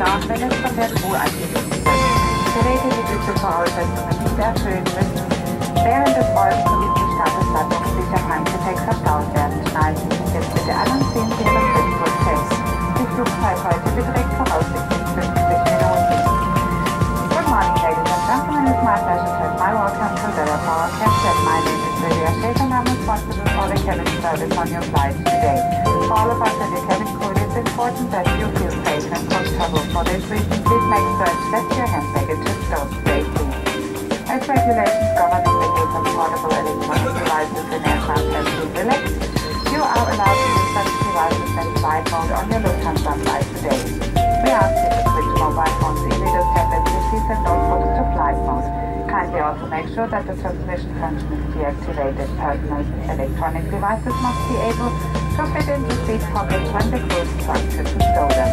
Nachwendung von der Crew angegeben sind. Geräte, die diese Voraussetzungen nicht erfüllen müssen, während des Rollenzuges des Staates sicher im Handgepäck verstaut werden, schneiden jetzt bitte an und ziehen Sie Ihre Flugzeug. Die Flugzeit heute beträgt voraussichtlich 50 Minuten. Good morning, ladies and gentlemen. It's my pleasure to admire welcome to the Power Captain. My name is Lydia Schaefer and I'm responsible for the cabin service on your flight today. For all of us in the cabin crew, it's important that you feel safe and comfortable. For this reason, please make certain that your hand packages go safely. As regulations governing the use of portable electronic devices in aircraft and civilians, you are allowed to use such devices and flight mode on your Lufthansa flight today. We ask you to switch mobile phones, e-readers, tablets, PCs and notebooks to flight mode. Kindly also make sure that the transmission function is deactivated. Personal electronic devices must be able to fit into seat pockets when the crew instructed to stow them.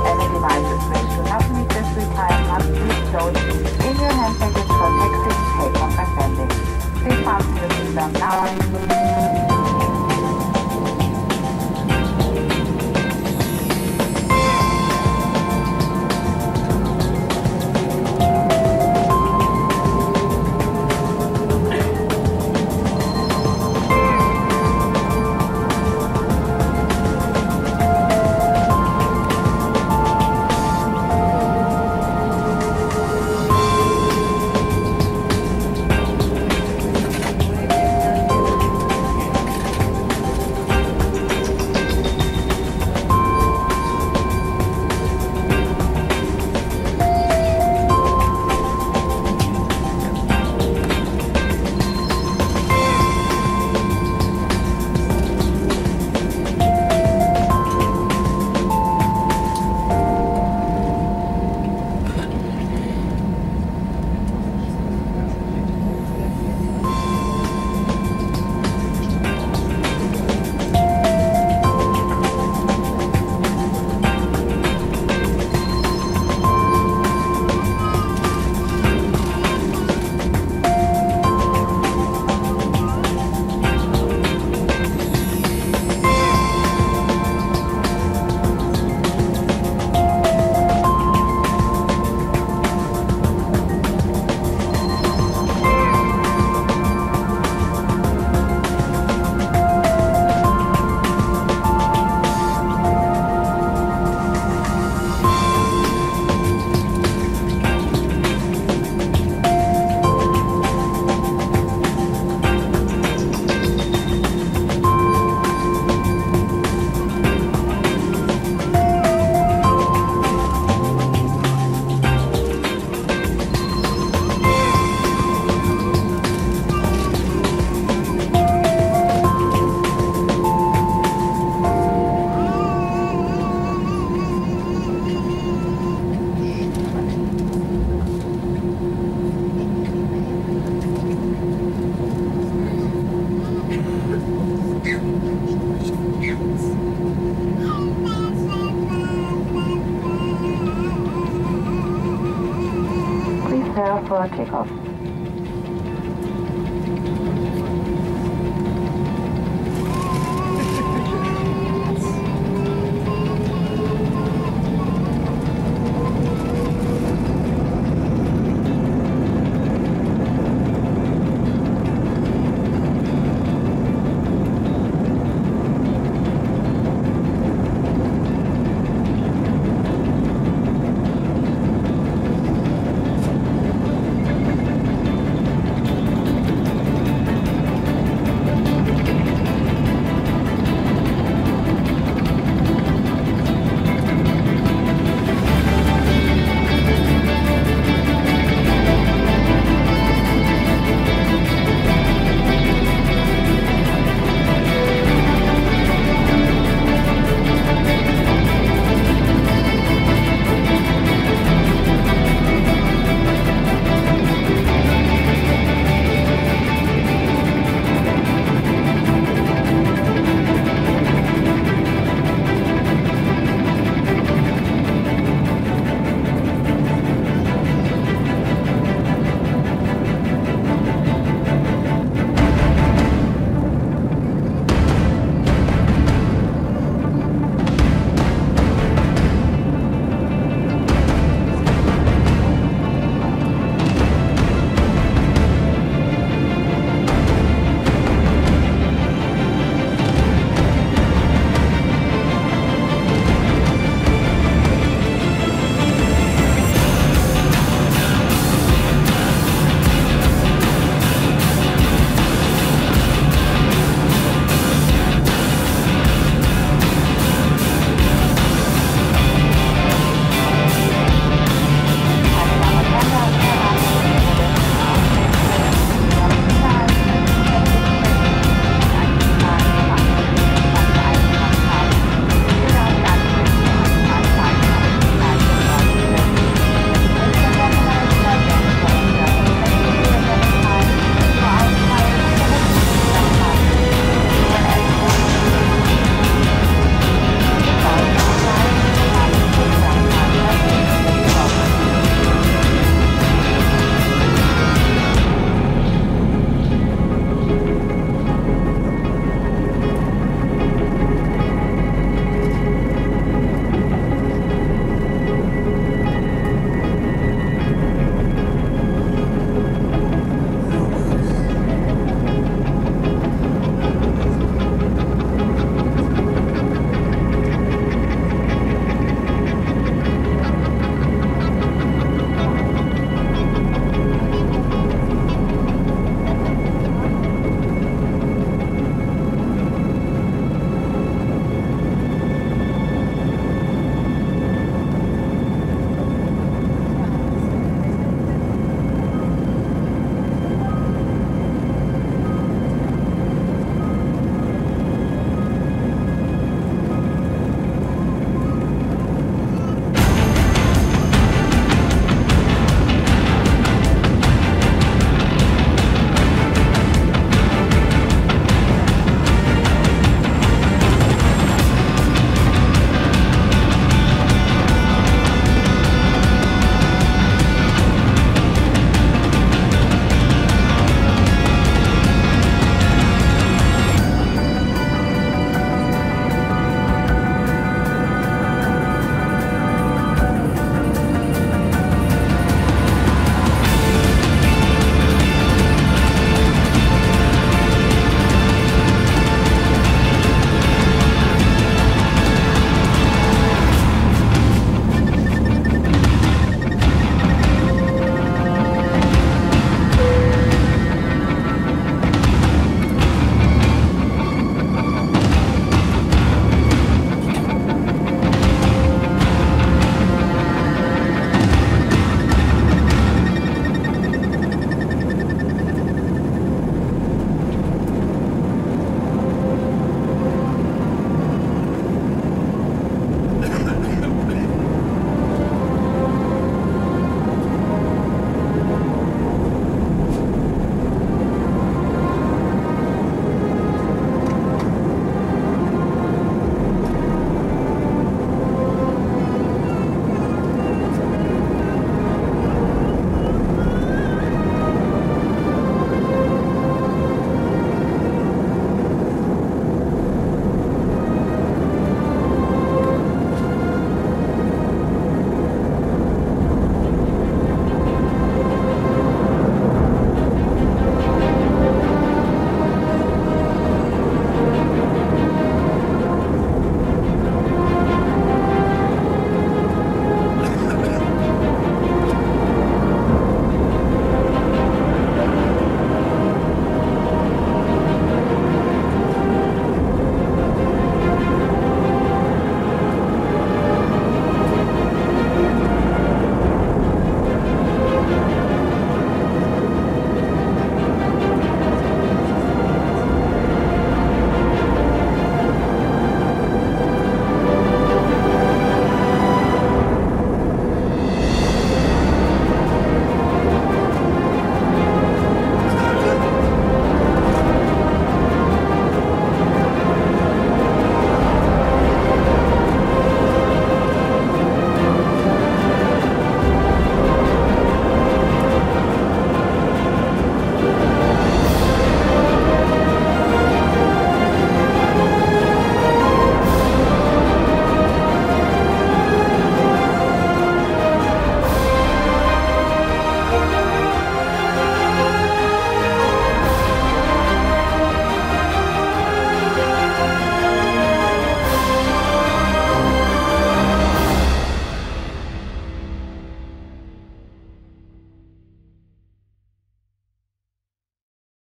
Any devices which do not meet this requirement must be stowed in your hand package for taxi, takeoff and landing. Please fasten your seatbelt now. Take off.